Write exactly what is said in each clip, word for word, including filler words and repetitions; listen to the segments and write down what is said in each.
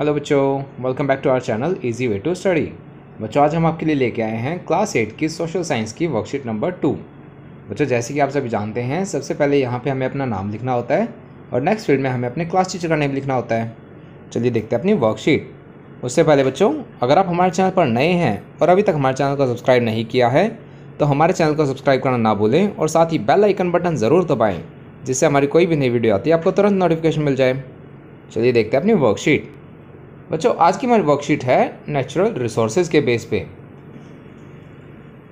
Hello बच्चों, welcome back to our channel easy way to study. बच्चों, आज हम आपके लिए लेके आए हैं क्लास एट की सोशल साइंस की वर्कशीट नंबर टू। बच्चों, जैसे कि आप सभी जानते हैं, सबसे पहले यहाँ पे हमें अपना नाम लिखना होता है और नेक्स्ट फील्ड में हमें अपने क्लास टीचर का नेम लिखना होता है। चलिए देखते हैं अपनी वर्कशीट। उससे पहले बच्चों, अगर आप हमारे चैनल पर नए हैं और अभी तक हमारे चैनल को सब्सक्राइब नहीं किया है तो हमारे चैनल को सब्सक्राइब करना ना भूलें और साथ ही बेल आइकन बटन ज़रूर दबाएँ, जिससे हमारी कोई भी नई वीडियो आती है आपको तुरंत नोटिफिकेशन मिल जाए। चलिए देखते हैं अपनी वर्कशीट। बच्चों, आज की हमारी वर्कशीट है नेचुरल रिसोर्सेज के बेस पे।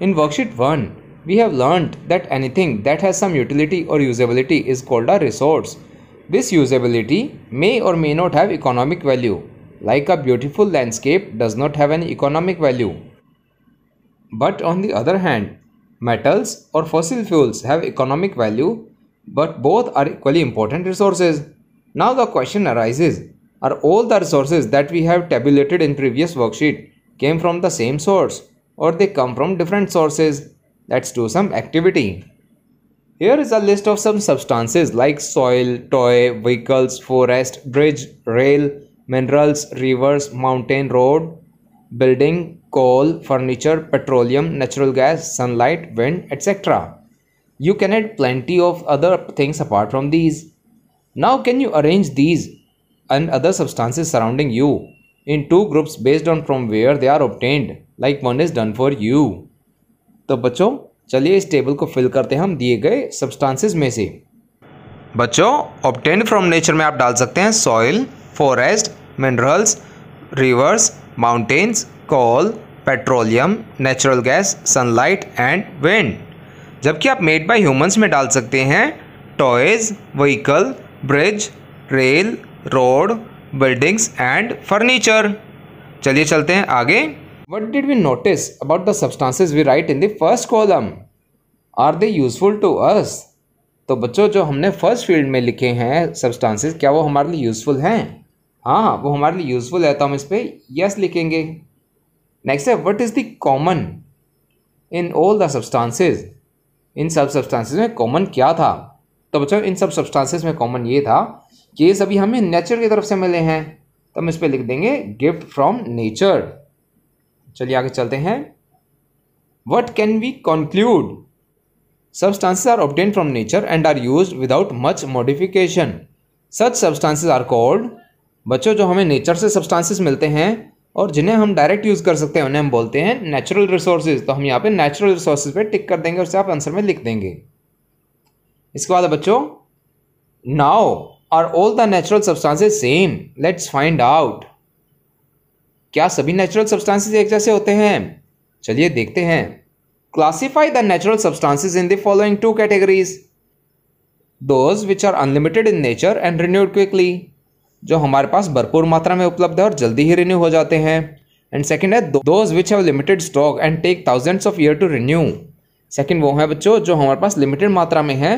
In worksheet one we have learned that anything that has some utility और usability is called a resource. This usability may or may not have economic value, like a beautiful landscape does not have an economic value, but on the other hand metals और fossil fuels have economic value, but both are equally important resources. Now the question arises, are all the resources that we have tabulated in previous worksheet came from the same source or they come from different sources? Let's do some activity. Here is a list of some substances like soil, toy, vehicles, forest, bridge, rail, minerals, rivers, mountain, road, building, coal, furniture, petroleum, natural gas, sunlight, wind, et cetera. You can add plenty of other things apart from these. Now can you arrange these and other substances surrounding you in two groups based on from where they are obtained, like one is done for you. तो बच्चों, चलिए इस table को fill करते हैं हम दिए गए सब्सटेंसेस में से। बच्चों, ऑब्टेन्ड फ्रॉम नेचर में आप डाल सकते हैं soil, forest, minerals, rivers, mountains, coal, petroleum, natural gas, sunlight and wind. जबकि आप मेड बाय ह्यूमंस में डाल सकते हैं toys, vehicle, bridge, rail, road, buildings and furniture. चलिए चलते हैं आगे। What did we notice about the substances we write in the first column? Are they useful to us? तो बच्चों, जो हमने फर्स्ट फील्ड में लिखे हैं सब्सटेंसेज, क्या वो हमारे लिए यूजफुल हैं? हाँ, वो हमारे लिए यूजफुल है, तो हम इस पर यस लिखेंगे। नेक्स्ट है what is the common in all the substances? इन सब सब्सटेंसेज में कॉमन क्या था? तो बच्चों, इन सब सब्सटेंसेज में कॉमन ये था कि ये सभी हमें नेचर की तरफ से मिले हैं, तो हम इस पर लिख देंगे गिफ्ट फ्रॉम नेचर। चलिए आगे चलते हैं। What can we conclude? Substances are obtain from nature and are use without much modification. Such substances are called, बच्चों जो हमें नेचर से सब्सटेंसेस मिलते हैं और जिन्हें हम डायरेक्ट यूज कर सकते हैं उन्हें हम बोलते हैं नेचुरल रिसोर्सेज। तो हम यहाँ पे नेचुरल रिसोर्सेज पे टिक कर देंगे और उसे आप आंसर में लिख देंगे। इसके बाद बच्चों, now Are all the natural substances same? Let's find out. क्या सभी natural substances एक जैसे होते हैं? चलिए देखते हैं। Classify the natural substances in the following two categories. Those which are unlimited in nature and renewed quickly. जो हमारे पास भरपूर मात्रा में उपलब्ध है और जल्दी ही रिन्यू हो जाते हैं। And second है those which have limited stock and take thousands of years to renew. Second वो है बच्चों जो हमारे पास limited मात्रा में है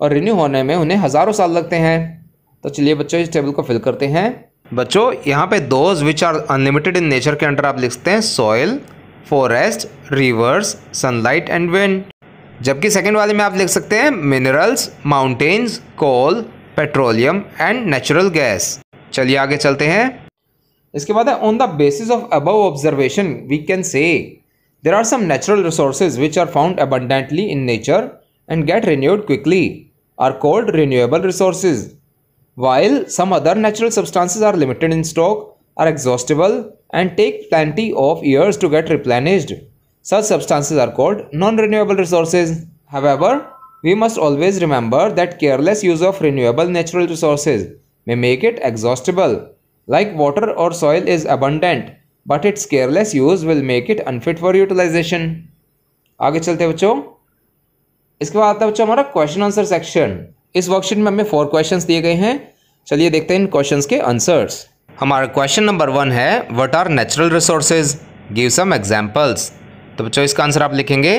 और रिन्यू होने में उन्हें हजारों साल लगते हैं। तो चलिए बच्चों, इस टेबल को फिल करते हैं। बच्चों, यहाँ पे those which are unlimited in nature के अंडर आप लिखते हैं soil, forest, rivers, sunlight and wind. जबकि सेकंड वाले में आप लिख सकते हैं minerals, mountains, coal, petroleum and natural gas. चलिए आगे चलते हैं। इसके बाद है on the basis of above observation we can say there are some natural resources which are found abundantly in nature and get renewed quickly are called renewable resources, while some other natural substances are limited in stock, are exhaustible and take plenty of years to get replenished. Such substances are called non-renewable resources. However, we must always remember that careless use of renewable natural resources may make it exhaustible. Like water or soil is abundant, but its careless use will make it unfit for utilization. आगे चलते हैं बच्चों। इसके बाद आता है बच्चों हमारा क्वेश्चन आंसर सेक्शन। इस वर्कशीट में हमें फोर क्वेश्चंस दिए गए हैं। चलिए देखते हैं इन क्वेश्चंस के आंसर्स। हमारा क्वेश्चन नंबर वन है what are natural resources, give some examples. तो बच्चों, इसका आंसर आप लिखेंगे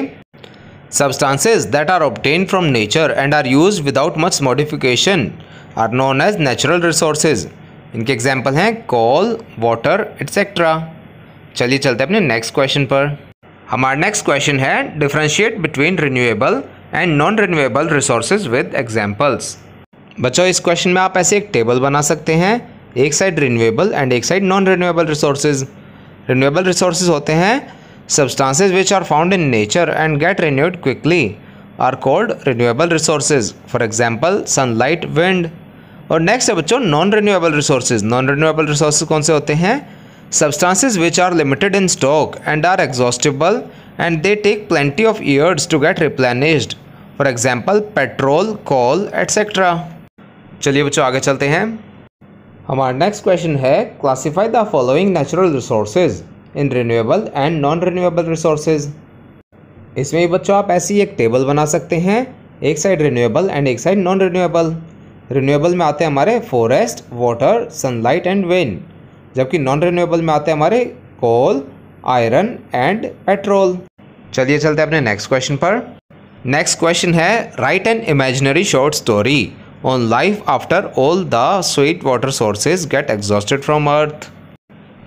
substances that are obtain from nature and are use without much modification are known as natural resources. इनके एग्जाम्पल हैं कोल, वाटर एट्सेट्रा। चलिए चलते हैं अपने नेक्स्ट क्वेश्चन पर। हमारा नेक्स्ट क्वेश्चन है differentiate between renewable and non renewable resources with examples. बच्चों, इस क्वेश्चन में आप ऐसे एक टेबल बना सकते हैं एक साइड रिन्यूएबल एंड एक side non renewable resources. Renewable resources होते हैं substances which are found in nature and get renewed quickly are called renewable resources, for example sunlight, wind. और नेक्स्ट है बच्चों non renewable resources. Non renewable resources कौन से होते हैं? Substances which are limited in stock and are exhaustible and they take plenty of years to get replenished, for example petrol, call etcetera. चलिए बच्चों आगे चलते हैं। हमारा नेक्स्ट क्वेश्चन है classify the following natural resources in renewable and non renewable resources. इसमें भी बच्चों आप ऐसी एक टेबल बना सकते हैं, एक साइड रिन्यूएबल एंड एक साइड नॉन रिन्यूएबल। रिन्यूएबल में आते हैं हमारे forest, water, sunlight and wind, जबकि नॉन रिन्यूएबल में आते हैं हमारे कोल, आयरन एंड पेट्रोल। चलिए चलते हैं अपने नेक्स्ट क्वेश्चन पर। नेक्स्ट क्वेश्चन है write an imaginary short story on life after all the sweet water sources get exhausted from earth.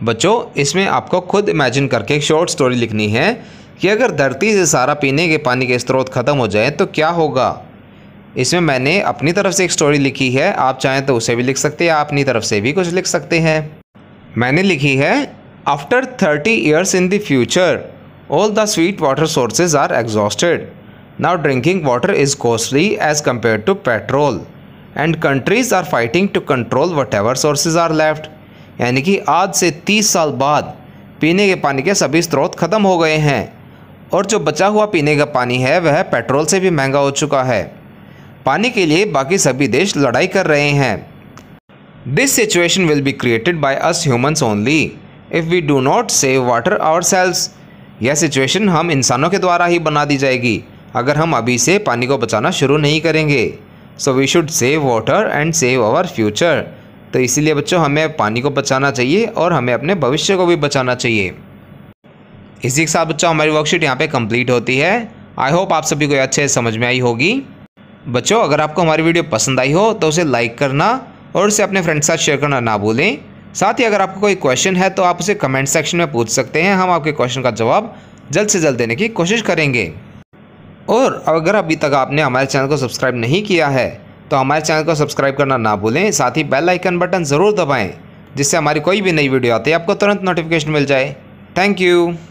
बच्चों इसमें आपको खुद इमेजिन करके एक शॉर्ट स्टोरी लिखनी है कि अगर धरती से सारा पीने के पानी के स्रोत ख़त्म हो जाए तो क्या होगा। इसमें मैंने अपनी तरफ से एक स्टोरी लिखी है, आप चाहें तो उसे भी लिख सकते हैं या अपनी तरफ से भी कुछ लिख सकते हैं। मैंने लिखी है after thirty years in the future all the sweet water sources are exhausted, now drinking water is costly as compare to petrol and countries are fighting to control whatever sources are left. यानी कि आज से तीस साल बाद पीने के पानी के सभी स्रोत ख़त्म हो गए हैं और जो बचा हुआ पीने का पानी है वह पेट्रोल से भी महंगा हो चुका है। पानी के लिए बाकी सभी देश लड़ाई कर रहे हैं। This situation will be created by us humans only if we do not save water ourselves. यह सिचुएशन हम इंसानों के द्वारा ही बना दी जाएगी अगर हम अभी से पानी को बचाना शुरू नहीं करेंगे। So we should save water and save our future. तो इसीलिए बच्चों हमें पानी को बचाना चाहिए और हमें अपने भविष्य को भी बचाना चाहिए। इसी के साथ बच्चों हमारी वर्कशीट यहाँ पे कंप्लीट होती है। आई होप आप सभी को यह अच्छे समझ में आई होगी। बच्चों अगर आपको हमारी वीडियो पसंद आई हो तो उसे लाइक करना और उसे अपने फ्रेंड्स के साथ शेयर करना ना भूलें। साथ ही अगर आपको कोई क्वेश्चन है तो आप उसे कमेंट सेक्शन में पूछ सकते हैं, हम आपके क्वेश्चन का जवाब जल्द से जल्द देने की कोशिश करेंगे। और अगर अभी तक आपने हमारे चैनल को सब्सक्राइब नहीं किया है तो हमारे चैनल को सब्सक्राइब करना ना भूलें। साथ ही बेल आइकन बटन ज़रूर दबाएं जिससे हमारी कोई भी नई वीडियो आती है आपको तुरंत नोटिफिकेशन मिल जाए। Thank you.